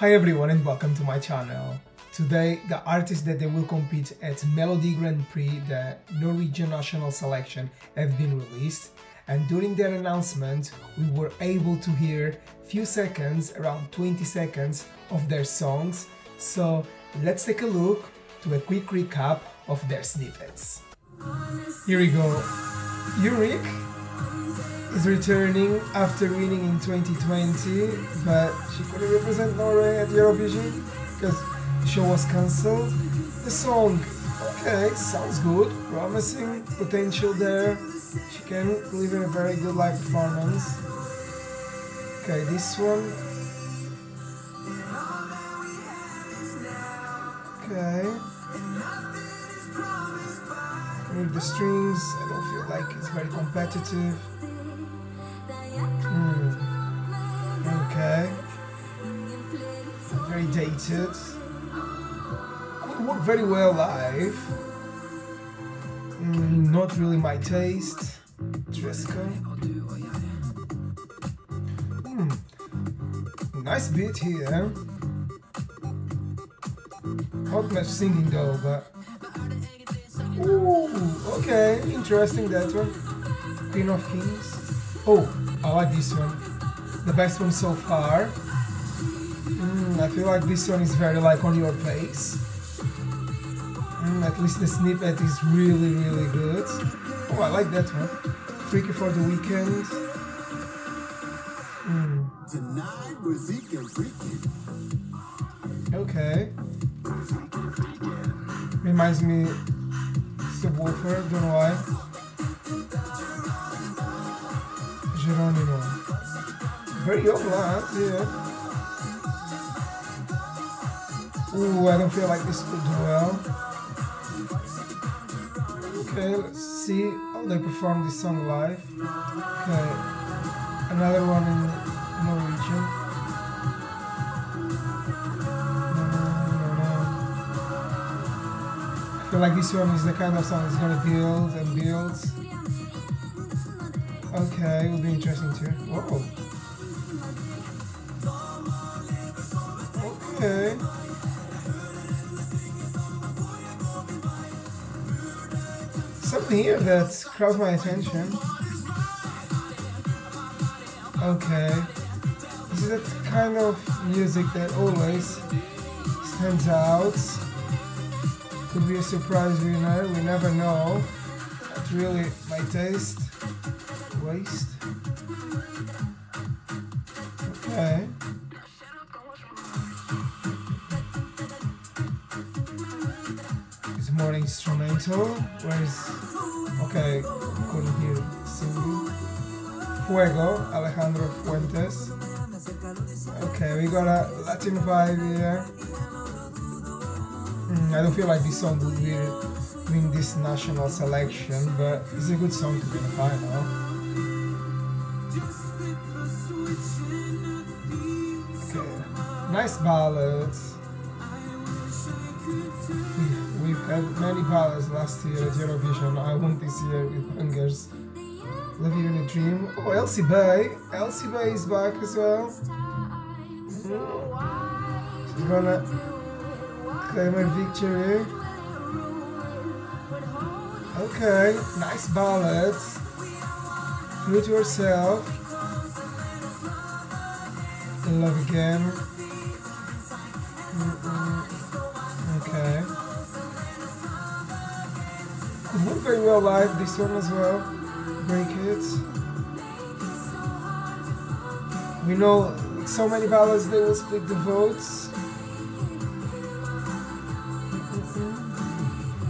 Hi everyone and welcome to my channel. Today the artists that they will compete at Melodi Grand Prix, the Norwegian national selection, have been released, and during their announcement we were able to hear few seconds, around 20 seconds of their songs, so let's take a look to a quick recap of their snippets. Here we go. Eurik is returning after winning in 2020, but she couldn't represent Norway at Eurovision because the show was cancelled. The song, okay, sounds good, promising potential there. She can deliver a very good live performance. Okay, this one. Okay. With the strings, I don't feel like it's very competitive. Okay, very dated, could work very well live, not really my taste. Tresco, nice beat here, not much singing though, but ooh, okay, interesting that one. Queen of Kings, oh, I like this one. The best one so far. I feel like this one is very like on your face. At least the snippet is really really good. Oh, I like that one. Freaky for the weekend. Okay. Reminds me Subwoofer, don't know why. Geronimo. Very young lad, yeah. Ooh, I don't feel like this could do well. Okay, let's see how they perform this song live. Okay, another one in Norwegian. I feel like this one is the kind of song that's gonna build and build. Okay, it will be interesting too. Whoa. Okay. Something here that caught my attention. Okay. This is that kind of music that always stands out. Could be a surprise winner, we never know. That's really my taste. Waste. Okay. More instrumental, whereas, okay, couldn't hear singing. Fuego, Alejandro Fuentes. Okay, we got a Latin vibe here. I don't feel like this song would win this national selection, but it's a good song to be in the final. Okay, nice ballads. We've had many ballads last year at Eurovision. I won this year with Hungers. Love You in a Dream. Oh, Elsie Bay. Elsie Bay is back as well. She's gonna claim her victory. Okay, nice ballads. True to herself. Love Again. Okay. Could work very well live, this one as well. Break it. We know with so many ballads they will split the votes.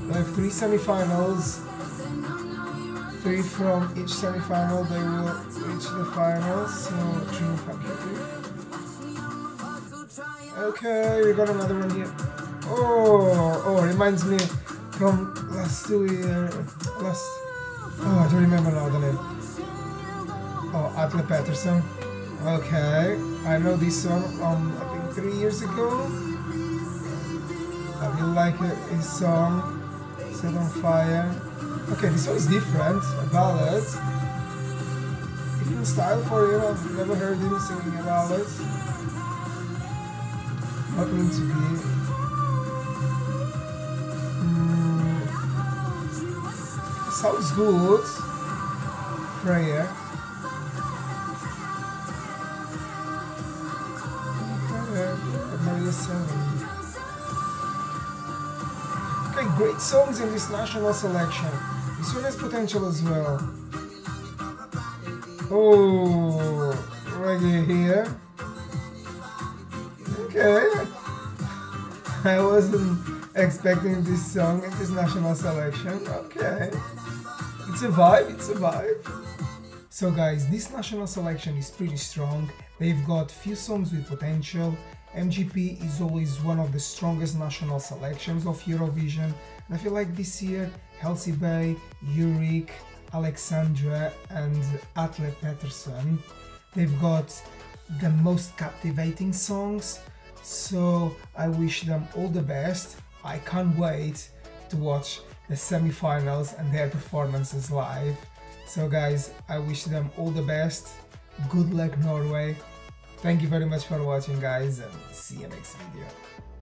We have three semifinals. Three from each semifinal they will reach the finals. So true. Okay, we got another one here. Oh, reminds me from last, oh, I don't remember now the name. Oh, Atle Patterson. Okay, I know this song from, I think, 3 years ago. I really like his song, Set on Fire. Okay, this one is different, a ballad. Different style for him, I've never heard him singing a ballad. happening to me. Sounds good. Freya. Okay, great songs in this national selection. Israel's potential as well. Oh, reggae here. Okay. I wasn't expecting this song in this national selection. Okay. It's a vibe, it's a vibe. So guys, this national selection is pretty strong. They've got few songs with potential. MGP is always one of the strongest national selections of Eurovision, and I feel like this year Elsie Bay, Eurik, Alexandra and Atle Patterson, they've got the most captivating songs, so I wish them all the best. I can't wait to watch the semi-finals and their performances live. So guys, I wish them all the best. Good luck Norway. Thank you very much for watching guys, and see you next video.